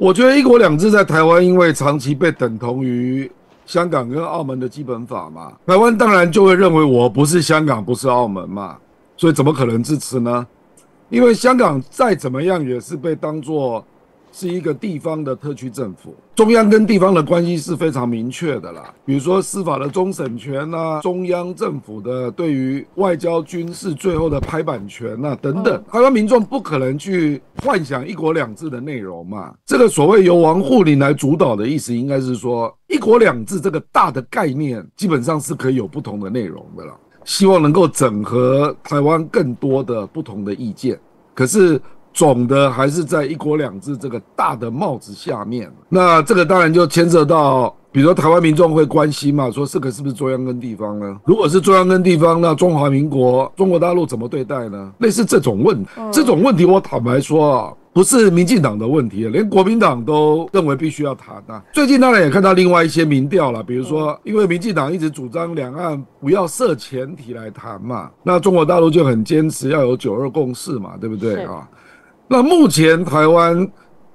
我觉得一国两制在台湾因为长期被等同于香港跟澳门的基本法嘛，台湾当然就会认为我不是香港不是澳门嘛，所以怎么可能支持呢？因为香港再怎么样也是被当作是一个地方的特区政府，中央跟地方的关系是非常明确的啦。比如说司法的终审权啊，中央政府的对于外交军事最后的拍板权啊等等，台湾民众不可能去幻想一国两制的内容嘛。这个所谓由王沪宁来主导的意思，应该是说一国两制这个大的概念，基本上是可以有不同的内容的啦。希望能够整合台湾更多的不同的意见，可是总的还是在一国两制这个大的帽子下面。那这个当然就牵涉到，比如说台湾民众会关心嘛，说这个是不是中央跟地方呢？如果是中央跟地方，那中华民国、中国大陆怎么对待呢？类似这种问题，我坦白说啊，不是民进党的问题，连国民党都认为必须要谈啊。最近当然也看到另外一些民调啦，比如说因为民进党一直主张两岸不要设前提来谈嘛，那中国大陆就很坚持要有92共识嘛，对不对啊？那目前台湾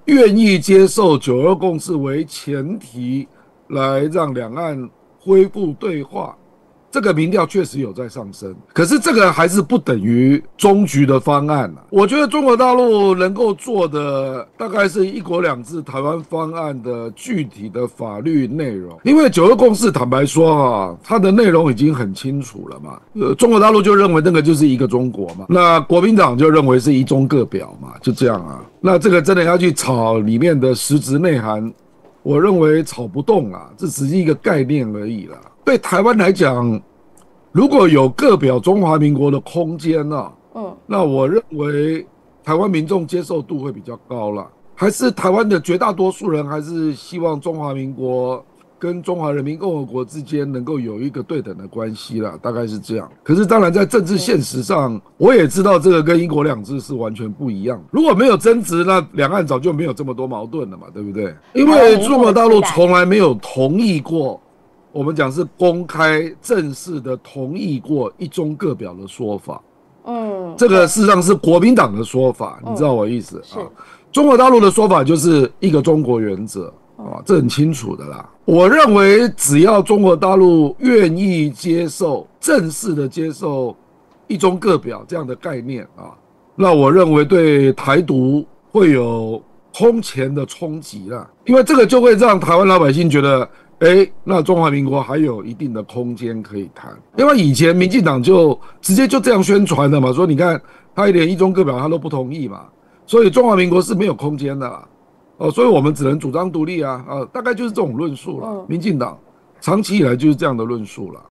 愿意接受92共识为前提来让两岸恢复对话，这个民调确实有在上升，可是这个还是不等于终局的方案啊。我觉得中国大陆能够做的大概是一国两制台湾方案的具体的法律内容，因为92共识坦白说啊，它的内容已经很清楚了嘛。中国大陆就认为那个就是一个中国嘛，那国民党就认为是一中各表嘛，就这样啊。那这个真的要去炒里面的实质内涵，我认为炒不动啊，这只是一个概念而已啦。对台湾来讲，如果有各表中华民国的空间啊，那我认为台湾民众接受度会比较高啦。还是台湾的绝大多数人还是希望中华民国跟中华人民共和国之间能够有一个对等的关系啦，大概是这样。可是当然在政治现实上，我也知道这个跟一国两制是完全不一样的。如果没有争执，那两岸早就没有这么多矛盾了嘛，对不对？因为中国大陆从来没有同意过，我们讲是公开正式的同意过一中各表的说法，这个事实上是国民党的说法，你知道我意思啊？中国大陆的说法就是一个中国原则啊，这很清楚的啦。我认为只要中国大陆愿意接受正式的接受一中各表这样的概念啊，那我认为对台独会有空前的冲击啦，因为这个就会让台湾老百姓觉得，那中华民国还有一定的空间可以谈。因为以前民进党就直接就这样宣传的嘛，说你看他连一中各表他都不同意嘛，所以中华民国是没有空间的啦，所以我们只能主张独立啊，大概就是这种论述啦。民进党长期以来就是这样的论述啦。